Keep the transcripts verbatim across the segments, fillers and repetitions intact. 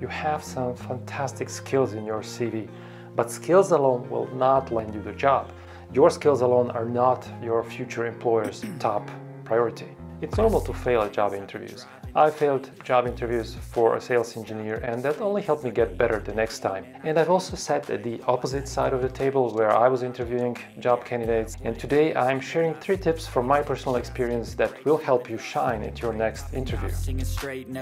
You have some fantastic skills in your C V, but skills alone will not land you the job. Your skills alone are not your future employer's top priority. It's normal to fail at job interviews. I failed job interviews for a sales engineer, and that only helped me get better the next time. And I've also sat at the opposite side of the table where I was interviewing job candidates. And today I'm sharing three tips from my personal experience that will help you shine at your next interview. The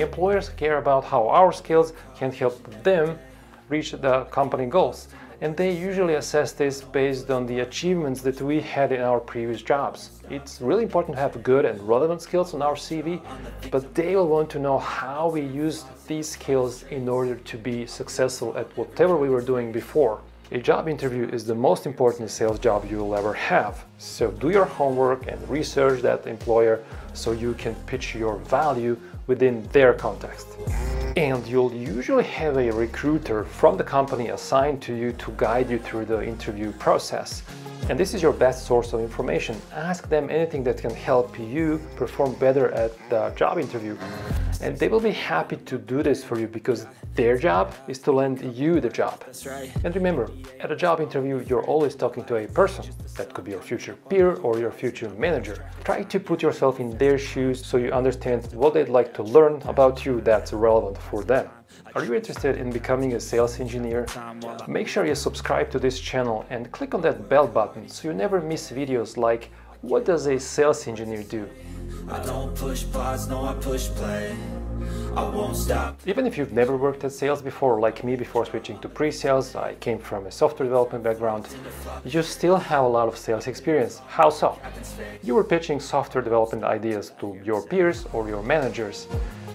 employers care about how our skills can help them reach the company goals. And they usually assess this based on the achievements that we had in our previous jobs. It's really important to have good and relevant skills on our C V, but they will want to know how we used these skills in order to be successful at whatever we were doing before. A job interview is the most important sales job you will ever have. So do your homework and research that employer so you can pitch your value within their context. And you'll usually have a recruiter from the company assigned to you to guide you through the interview process. And this is your best source of information. Ask them anything that can help you perform better at the job interview. And they will be happy to do this for you because their job is to land you the job. And remember, at a job interview, you're always talking to a person. That could be your future peer or your future manager. Try to put yourself in their shoes so you understand what they'd like to learn about you that's relevant for them. Are you interested in becoming a sales engineer? Make sure you subscribe to this channel and click on that bell button so you never miss videos like what does a sales engineer do? I don't push pause, no, I push play. I won't stop. Even if you've never worked at sales before, like me before switching to pre-sales, I came from a software development background, you still have a lot of sales experience. How so? You were pitching software development ideas to your peers or your managers.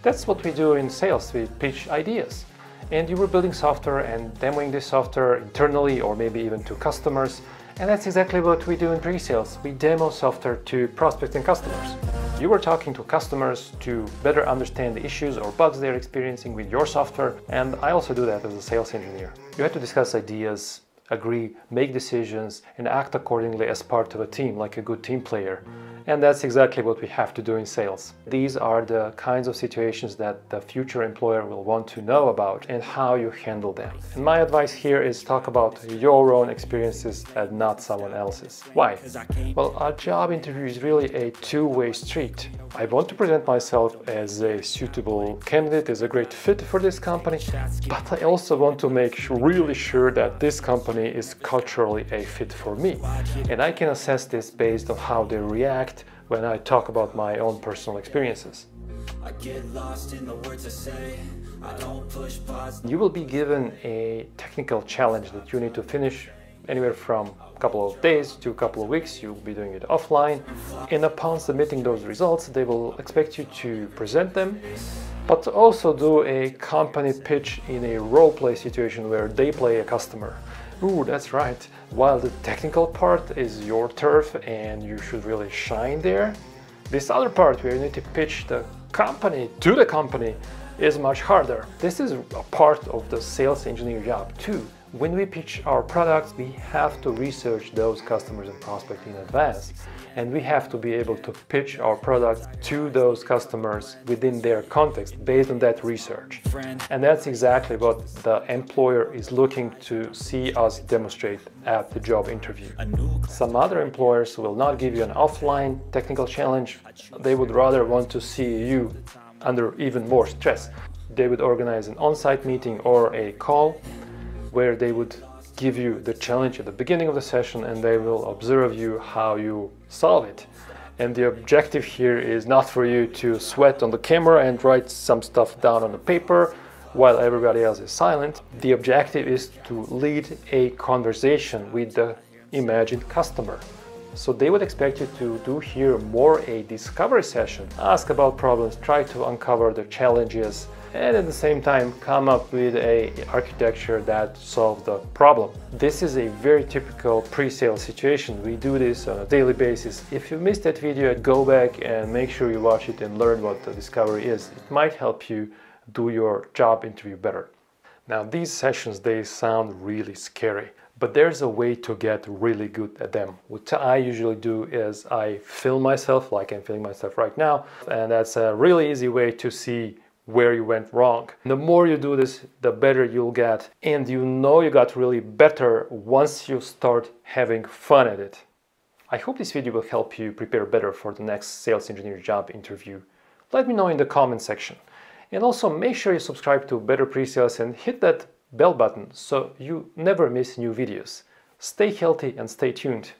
That's what we do in sales, we pitch ideas. And you were building software and demoing this software internally or maybe even to customers. And that's exactly what we do in pre-sales. We demo software to prospects and customers. You were talking to customers to better understand the issues or bugs they're experiencing with your software. And I also do that as a sales engineer. You had to discuss ideas, agree, make decisions, and act accordingly as part of a team, like a good team player. And that's exactly what we have to do in sales. These are the kinds of situations that the future employer will want to know about and how you handle them. And my advice here is talk about your own experiences and not someone else's. Why? Well, a job interview is really a two-way street. I want to present myself as a suitable candidate, as a great fit for this company, but I also want to make really sure that this company is culturally a fit for me. And I can assess this based on how they react when I talk about my own personal experiences. I get lost in the words I say. I don't push pause. You will be given a technical challenge that you need to finish anywhere from a couple of days to a couple of weeks. You'll be doing it offline. And upon submitting those results, they will expect you to present them, but to also do a company pitch in a role play situation where they play a customer. Ooh, that's right. While the technical part is your turf and you should really shine there, this other part where you need to pitch the company to the company is much harder. This is a part of the sales engineer job too. When we pitch our products, we have to research those customers and prospects in advance. And we have to be able to pitch our products to those customers within their context based on that research. And that's exactly what the employer is looking to see us demonstrate at the job interview. Some other employers will not give you an offline technical challenge. They would rather want to see you under even more stress. They would organize an on-site meeting or a call where they would give you the challenge at the beginning of the session and they will observe you how you solve it. And the objective here is not for you to sweat on the camera and write some stuff down on the paper while everybody else is silent. The objective is to lead a conversation with the imagined customer. So they would expect you to do here more a discovery session. Ask about problems, try to uncover the challenges, and at the same time come up with a architecture that solves the problem. This is a very typical pre-sale situation. We do this on a daily basis. If you missed that video, go back and make sure you watch it and learn what the discovery is. It might help you do your job interview better. Now, these sessions, they sound really scary. But there's a way to get really good at them. What I usually do is I film myself, like I'm filming myself right now, and that's a really easy way to see where you went wrong. The more you do this, the better you'll get, and you know you got really better once you start having fun at it. I hope this video will help you prepare better for the next sales engineer job interview. Let me know in the comment section, and also make sure you subscribe to Better Presales and hit that bell button so you never miss new videos. Stay healthy and stay tuned.